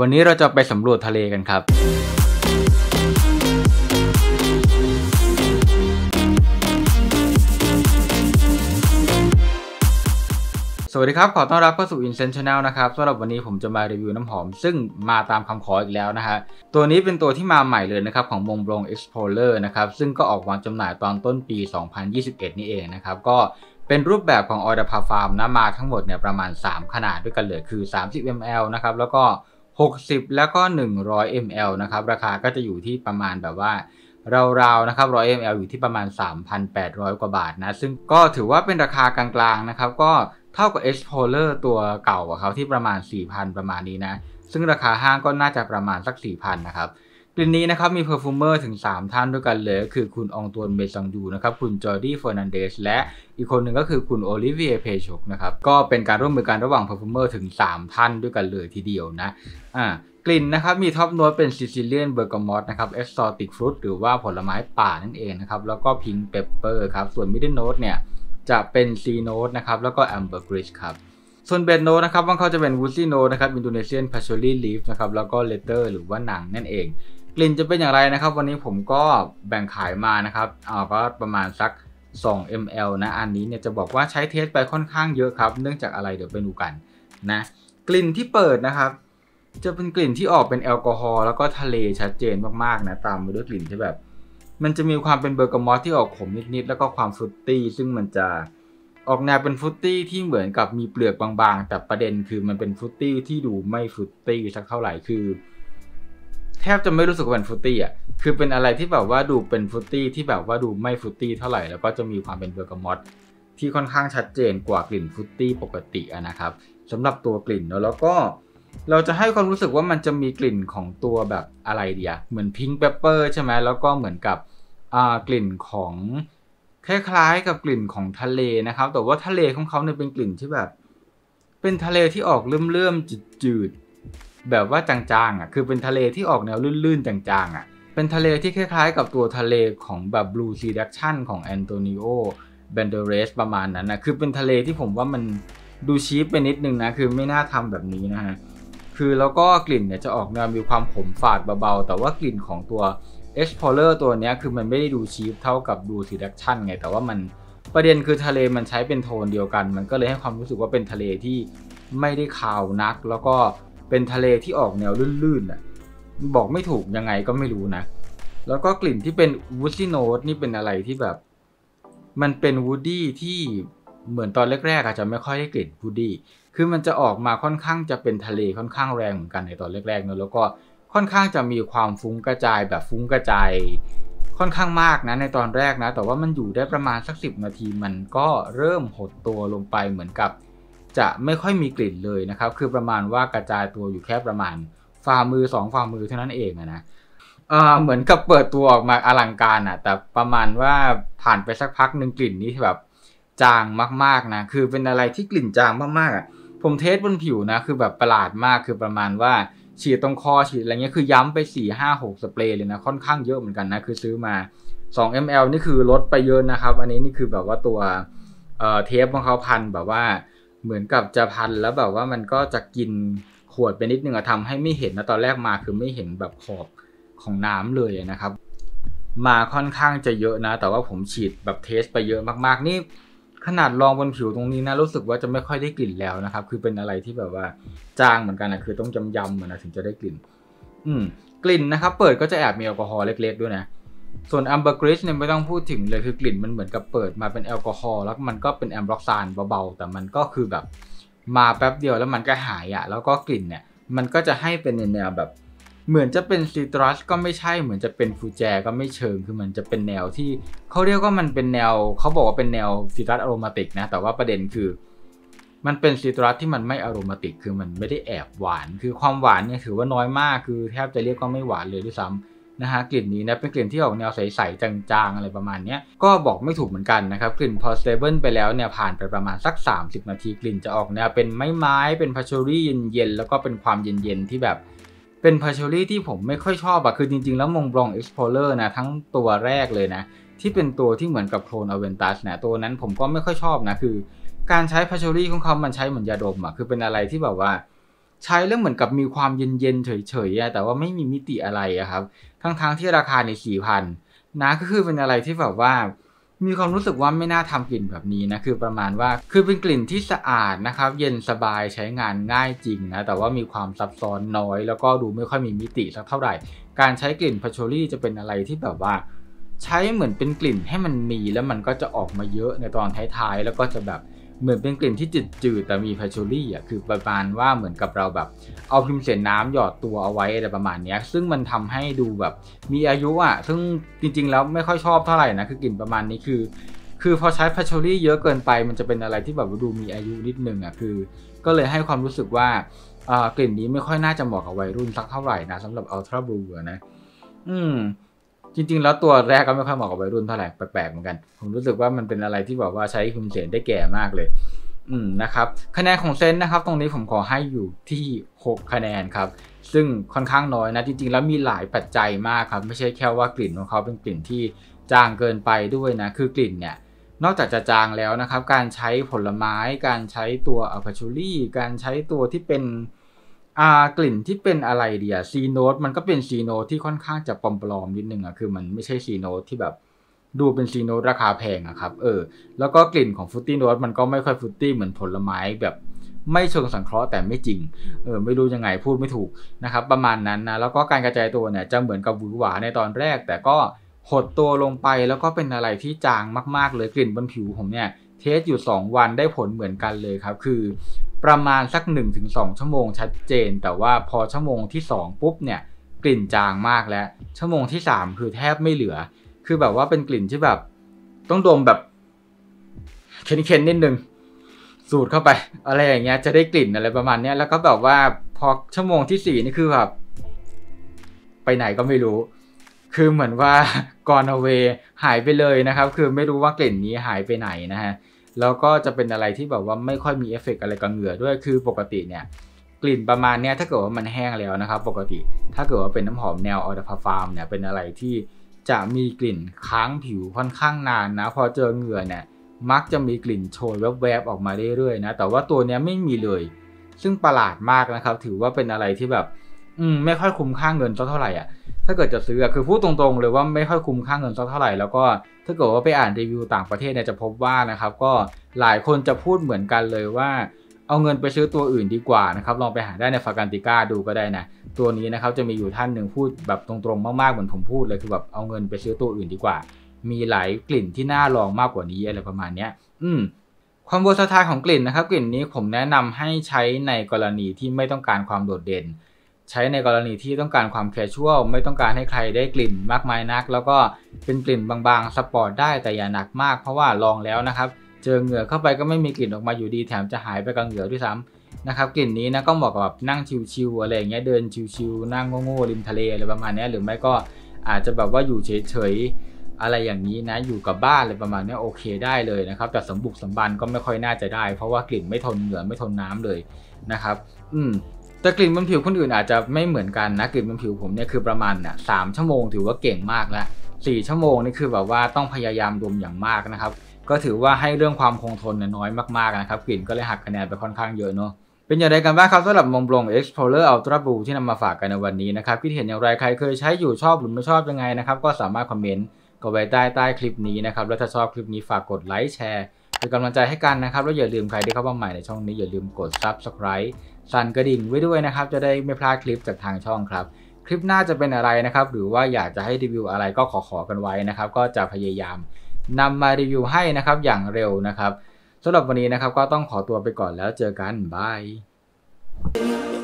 วันนี้เราจะไปสำรวจทะเลกันครับสวัสดีครับขอต้อนรับเข้าสู่ Incense Channel นะครับสำหรับวันนี้ผมจะมารีวิวน้ำหอมซึ่งมาตามคำขออีกแล้วนะฮะตัวนี้เป็นตัวที่มาใหม่เลยนะครับของ Montblanc Explorer นะครับซึ่งก็ออกวางจำหน่ายตอนต้นปี 2021 นี่เองนะครับก็เป็นรูปแบบของ Eau de Parfum นะมาทั้งหมดเนี่ยประมาณ3ขนาดด้วยกันเลยคือ 30 ml นะครับแล้วก็60แล้วก็100 ml นะครับราคาก็จะอยู่ที่ประมาณแบบว่าราวๆนะครับ100 ml อยู่ที่ประมาณ 3,800 กว่าบาทนะซึ่งก็ถือว่าเป็นราคากลางๆนะครับก็เท่ากับ Explorer ตัวเก่าของเขาที่ประมาณ 4,000 ประมาณนี้นะซึ่งราคาห้างก็น่าจะประมาณสัก 4,000 นะครับกลิ่นนี้นะครับมีเพอร์ฟูมเมอร์ถึง3ท่านด้วยกันเลยคือคุณองตวนเบซองดูนะครับคุณจอร์ดี้เฟอร์นันเดสและอีกคนหนึ่งก็คือคุณโอลิเวียเพชกนะครับก็เป็นการร่วมมือกันระหว่างเพอร์ฟูมเมอร์ถึง3ท่านด้วยกันเลยทีเดียวนะกลิ่นนะครับมีท็อปโน้ตเป็นซิซิเลียนเบอร์กามอตนะครับเอ็กซอติกฟรุตหรือว่าผลไม้ป่านั่นเองนะครับแล้วก็พิงค์เปปเปอร์ครับส่วนมิดเดิลโน้ตเนี่ยจะเป็นซีโน้ตนะครับแล้วก็แอมเบอร์กริชครับส่วนเบดโน้ตนะครับมันเขาจะเป็นวูดซี่โน้ตนะครับอินโดนีเซียนพาชอรี่ลีฟนะครับแล้วก็เลเตอร์หรือว่าหนังนั่นเองกลิ่นจะเป็นอย่างไรนะครับวันนี้ผมก็แบ่งขายมานะครับก็ประมาณสัก2 ml นะอันนี้เนี่ยจะบอกว่าใช้เทสไปค่อนข้างเยอะครับเนื่องจากอะไรเดี๋ยวไปดูกันนะกลิ่นที่เปิดนะครับจะเป็นกลิ่นที่ออกเป็นแอลกอฮอล์แล้วก็ทะเลชัดเจนมากๆนะตามมาด้วยกลิ่นที่แบบมันจะมีความเป็นเบอร์กามอตที่ออกขมนิดๆแล้วก็ความฟรุตตี้ซึ่งมันจะออกแนวเป็นฟรุตตี้ที่เหมือนกับมีเปลือกบางๆแต่ประเด็นคือมันเป็นฟรุตตี้ที่ดูไม่ฟรุตตี้สักเท่าไหร่คือแทบจะไม่รู้สึกว่าเป็นฟรุตตี้อ่ะคือเป็นอะไรที่แบบว่าดูเป็นฟรุตตี้ที่แบบว่าดูไม่ฟรุตตี้เท่าไหร่แล้วก็จะมีความเป็นเบอร์กามอตที่ค่อนข้างชัดเจนกว่ากลิ่นฟรุตตี้ปกตินะครับสำหรับตัวกลิ่นแล้วก็เราจะให้ความรู้สึกว่ามันจะมีกลิ่นของตัวแบบอะไรเดียเหมือนพิงค์เปปเปอร์ใช่ไหมแล้วก็เหมือนกับกลิ่นของคล้ายๆกับกลิ่นของทะเลนะครับแต่ว่าทะเลของเขาเนี่ยเป็นกลิ่นที่แบบเป็นทะเลที่ออกเลื่อมๆจืดๆแบบว่าจางๆอ่ะคือเป็นทะเลที่ออกแนวลื่นๆจางๆอ่ะเป็นทะเลที่คล้ายๆกับตัวทะเลของแบบ Blue Seduction ของ Antonio Banderas ประมาณนั้นนะคือเป็นทะเลที่ผมว่ามันดูชีพไปนิดนึงนะคือไม่น่าทำแบบนี้นะฮะคือแล้วก็กลิ่นเนี่ยจะออกแนวมีความขมฝาดเบาๆแต่ว่ากลิ่นของตัว Explorer ตัวนี้คือมันไม่ได้ดูชีพเท่ากับ Blue Seduction ไงแต่ว่ามันประเด็นคือทะเลมันใช้เป็นโทนเดียวกันมันก็เลยให้ความรู้สึกว่าเป็นทะเลที่ไม่ได้ขาวนักแล้วก็เป็นทะเลที่ออกแนวลื่นๆอ่ะบอกไม่ถูกยังไงก็ไม่รู้นะแล้วก็กลิ่นที่เป็น Woody Note นี่เป็นอะไรที่แบบมันเป็นวูดดี้ที่เหมือนตอนแรกๆอาจจะไม่ค่อยได้กลิ่นวูดดี้คือมันจะออกมาค่อนข้างจะเป็นทะเลค่อนข้างแรงเหมือนกันในตอนแรกๆเนอะแล้วก็ค่อนข้างจะมีความฟุ้งกระจายแบบฟุ้งกระจายค่อนข้างมากนะในตอนแรกนะแต่ว่ามันอยู่ได้ประมาณสัก10นาทีมันก็เริ่มหดตัวลงไปเหมือนกับจะไม่ค่อยมีกลิ่นเลยนะครับคือประมาณว่ากระจายตัวอยู่แค่ประมาณฝ่ามือ2ฝ่ามือเท่านั้นเองนะเหมือนกับเปิดตัวออกมาอลังการอ่ะแต่ประมาณว่าผ่านไปสักพักหนึ่งกลิ่นนี้แบบจางมากๆนะคือเป็นอะไรที่กลิ่นจางมากๆอ่ะผมเทสบนผิวนะคือแบบประหลาดมากคือประมาณว่าฉีดตรงคอฉีดอะไรเงี้ยคือย้ำไป 4-5-6 สเปรย์เลยนะค่อนข้างเยอะเหมือนกันนะคือซื้อมา2 ml นี่คือลดไปเยอะนะครับอันนี้นี่คือแบบว่าตัวเทปของเขาพันแบบว่าเหมือนกับจะพันแล้วแบบว่ามันก็จะกินขวดไปนิดนึงอะทำให้ไม่เห็นนะตอนแรกมาคือไม่เห็นแบบขอบของน้ำเลยนะครับมาค่อนข้างจะเยอะนะแต่ว่าผมฉีดแบบเทสไปเยอะมากๆนี่ขนาดลองบนผิวตรงนี้นะรู้สึกว่าจะไม่ค่อยได้กลิ่นแล้วนะครับคือเป็นอะไรที่แบบว่าจางเหมือนกันนะคือต้องย้ำๆเหมือนนะถึงจะได้กลิ่นกลิ่นนะครับเปิดก็จะแอบมีแอลกอฮอล์เล็กๆด้วยนะส่วนอัมเบอร์กริชเนี่ยไม่ต้องพูดถึงเลยคือกลิ่นมันเหมือนกับเปิดมาเป็นแอลกอฮอล์แล้วมันก็เป็นแอมบล็อกซานเบาๆแต่มันก็คือแบบมาแป๊บเดียวแล้วมันก็หายอ่ะแล้วก็กลิ่นเนี่ยมันก็จะให้เป็นแนวแบบเหมือนจะเป็นซิตรัสก็ไม่ใช่เหมือนจะเป็นฟูแจก็ไม่เชิงคือมันจะเป็นแนวที่เขาเรียกว่ามันเป็นแนวเขาบอกว่าเป็นแนวซิตรัสอโรมาติกนะแต่ว่าประเด็นคือมันเป็นซิตรัสที่มันไม่อโรมาติกคือมันไม่ได้แอบหวานคือความหวานเนี่ยถือว่าน้อยมากคือแทบจะเรียกว่าไม่หวานเลยด้วยซ้ำนะฮะกลิ่นนี้นะเป็นกลิ่นที่ออกแนวใสๆจางๆอะไรประมาณนี้ก็บอกไม่ถูกเหมือนกันนะครับกลิ่นพอสเตเบิลไปแล้วเนี่ยผ่านไปประมาณสัก30นาทีกลิ่นจะออกแนวเป็นไม้เป็นพาชอรี่เย็นๆแล้วก็เป็นความเย็นๆที่แบบเป็นพาชอรี่ที่ผมไม่ค่อยชอบอะคือจริงๆแล้วMontblanc Explorer นะทั้งตัวแรกเลยนะที่เป็นตัวที่เหมือนกับ Clone Aventus นะตัวนั้นผมก็ไม่ค่อยชอบนะคือการใช้พาชอรี่ของเขามันใช้เหมือนยาดมอะคือเป็นอะไรที่แบบว่า ใช้แล้วเหมือนกับมีความเย็นๆเฉยๆแต่ว่าไม่มีมิติอะไรครับทั้งๆที่ราคาใน 4,000 นะก็คือเป็นอะไรที่แบบว่ามีความรู้สึกว่าไม่น่าทำกลิ่นแบบนี้นะคือประมาณว่าคือเป็นกลิ่นที่สะอาดนะครับเย็นสบายใช้งานง่ายจริงนะแต่ว่ามีความซับซ้อนน้อยแล้วก็ดูไม่ค่อยมีมิติสักเท่าไหร่การใช้กลิ่นพาโชรี่จะเป็นอะไรที่แบบว่าใช้เหมือนเป็นกลิ่นให้มันมีแล้วมันก็จะออกมาเยอะในตอนท้ายๆแล้วก็จะแบบเหมือนเป็นกลิ่นที่จืดๆแต่มีพาโชรี่คือประมาณว่าเหมือนกับเราแบบเอาพิมเศษน้ำหยอดตัวเอาไว้อะไรประมาณนี้ซึ่งมันทำให้ดูแบบมีอายุซึ่งจริงๆแล้วไม่ค่อยชอบเท่าไหร่นะคือกลิ่นประมาณนี้คือพอใช้พาโชรี่เยอะเกินไปมันจะเป็นอะไรที่แบบดูมีอายุนิดนึงคือก็เลยให้ความรู้สึกว่ากลิ่นนี้ไม่ค่อยน่าจะเหมาะกับวัยรุ่นสักเท่าไหร่นะสำหรับอัลตร้าบลูนะจริงๆแล้วตัวแรกก็ไม่ค่อยเหมาะกับวัยรุ่นเท่าไหร่แปลกๆเหมือนกันผมรู้สึกว่ามันเป็นอะไรที่แบบว่าใช้พิมเสนได้แก่มากเลยนะครับคะแนนของเซนนะครับตรงนี้ผมขอให้อยู่ที่6คะแนนครับซึ่งค่อนข้างน้อยนะจริงๆแล้วมีหลายปัจจัยมากครับไม่ใช่แค่ว่ากลิ่นของเขาเป็นกลิ่นที่จางเกินไปด้วยนะคือกลิ่นเนี่ยนอกจากจะจางแล้วนะครับการใช้ผลไม้การใช้ตัวอัลพาชูรี่การใช้ตัวที่เป็นกลิ่นที่เป็นอะไรดีซีโนตมันก็เป็นซีโนตที่ค่อนข้างจะปลอมๆนิดนึงคือมันไม่ใช่ซีโนตที่แบบดูเป็นซีโนตราคาแพงครับแล้วก็กลิ่นของฟรุตตี้โนตมันก็ไม่ค่อยฟรุตตี้เหมือนผลไม้แบบไม่เชิงสังเคราะห์แต่ไม่จริงไม่รู้ยังไงพูดไม่ถูกนะครับประมาณนั้นนะแล้วก็การกระจายตัวเนี่ยจะเหมือนกับหวือหวาในตอนแรกแต่ก็หดตัวลงไปแล้วก็เป็นอะไรที่จางมากๆเลยกลิ่นบนผิวผมเนี่ยเทสอยู่2วันได้ผลเหมือนกันเลยครับคือประมาณสัก 1-2 ชั่วโมงชัดเจนแต่ว่าพอชั่วโมงที่2ปุ๊บเนี่ยกลิ่นจางมากแล้วชั่วโมงที่3คือแทบไม่เหลือคือแบบว่าเป็นกลิ่นที่แบบต้องดมแบบเค็นๆนิดนึงสูดเข้าไปอะไรอย่างเงี้ยจะได้กลิ่นอะไรประมาณเนี้ยแล้วก็แบบว่าพอชั่วโมงที่4นี่คือแบบไปไหนก็ไม่รู้คือเหมือนว่า gone away หายไปเลยนะครับคือไม่รู้ว่ากลิ่นนี้หายไปไหนนะฮะแล้วก็จะเป็นอะไรที่แบบว่าไม่ค่อยมีเอฟเฟกต์อะไรกับเหงื่อด้วยคือปกติเนี่ยกลิ่นประมาณเนี้ยถ้าเกิดว่ามันแห้งแล้วนะครับปกติถ้าเกิดว่าเป็นน้ำหอมแนวออเดอร์ฟาร์มเนี่ยเป็นอะไรที่จะมีกลิ่นค้างผิวค่อนข้างนานนะพอเจอเหงื่อเนี่ยมักจะมีกลิ่นโชยแวบๆออกมาเรื่อยๆนะแต่ว่าตัวเนี้ยไม่มีเลยซึ่งประหลาดมากนะครับถือว่าเป็นอะไรที่แบบไม่ค่อยคุ้มค่าเงินเท่าไหร่ถ้าเกิดจะซื้อคือพูดตรงๆเลยว่าไม่ค่อยคุ้มค่าเงินเท่าไหร่แล้วก็ถ้าเกิดว่าไปอ่านรีวิวต่างประเทศเนี่ยจะพบว่านะครับก็หลายคนจะพูดเหมือนกันเลยว่าเอาเงินไปซื้อตัวอื่นดีกว่านะครับลองไปหาได้ใน Fragantica ดูก็ได้นะตัวนี้นะครับจะมีอยู่ท่านหนึ่งพูดแบบตรงๆมากๆเหมือนผมพูดเลยคือแบบเอาเงินไปซื้อตัวอื่นดีกว่ามีหลายกลิ่นที่น่าลองมากกว่านี้อะไรประมาณนี้ความเวอร์ซาไทล์ของกลิ่นนะครับกลิ่นนี้ผมแนะนำให้ใช้ในกรณีที่ไม่ต้องการความโดดเด่นใช้ในกรณีที่ต้องการความแคชชวลไม่ต้องการให้ใครได้กลิ่นมากมายนักแล้วก็เป็นกลิ่นบางๆสปอร์ตได้แต่อย่าหนักมากเพราะว่าลองแล้วนะครับเจอเหงื่อเข้าไปก็ไม่มีกลิ่นออกมาอยู่ดีแถมจะหายไปกับเหงื่อด้วยซ้ำนะครับกลิ่นนี้นะก็เหมาะกับนั่งชิวๆอะไรอย่างเงี้ยเดินชิวๆนั่งโง่ๆริมทะเลอะไรประมาณนี้หรือไม่ก็อาจจะแบบว่าอยู่เฉยๆอะไรอย่างนี้นะอยู่กับบ้านอะไรประมาณนี้โอเคได้เลยนะครับแต่สมบุกสมบันก็ไม่ค่อยน่าจะได้เพราะว่ากลิ่นไม่ทนเหงื่อไม่ทนน้ำเลยนะครับแต่กลิ่นบนผิวคนอื่นอาจจะไม่เหมือนกันนะกลิ่นบนผิวผมเนี่ยคือประมาณ3ชั่วโมงถือว่าเก่งมากแล้ว4ชั่วโมงนี่คือแบบว่าต้องพยายามดมอย่างมากนะครับก็ถือว่าให้เรื่องความคงทนน้อยมากๆนะครับกลิ่นก็เลยหักคะแนนไปค่อนข้างเยอะเนาะเป็นอย่างไรกันบ้างครับสำหรับมงบลง Explorer Ultra Blue ที่นำมาฝากกันในวันนี้นะครับคิดเห็นอย่างไรใครเคยใช้อยู่ชอบหรือไม่ชอบยังไงนะครับก็สามารถคอมเมนต์กดไว้ใต้คลิปนี้นะครับแล้วถ้าชอบคลิปนี้ฝากกดไลค์แชร์เป็นกำลังใจให้กันนะครับแล้วอย่าลืมใครที่เข้ามาใหม่ในช่องนี้อย่าลืมกด Subscribe สั่นกระดิ่งไว้ด้วยนะครับจะได้ไม่พลาดคลิปจากทางช่องครับคลิปหน้าจะเป็นอะไรนะครับหรือว่าอยากจะให้รีวิวอะไรก็ขอกันไว้นะครับก็จะพยายามนำมารีวิวให้นะครับอย่างเร็วนะครับสำหรับวันนี้นะครับก็ต้องขอตัวไปก่อนแล้วเจอกันบาย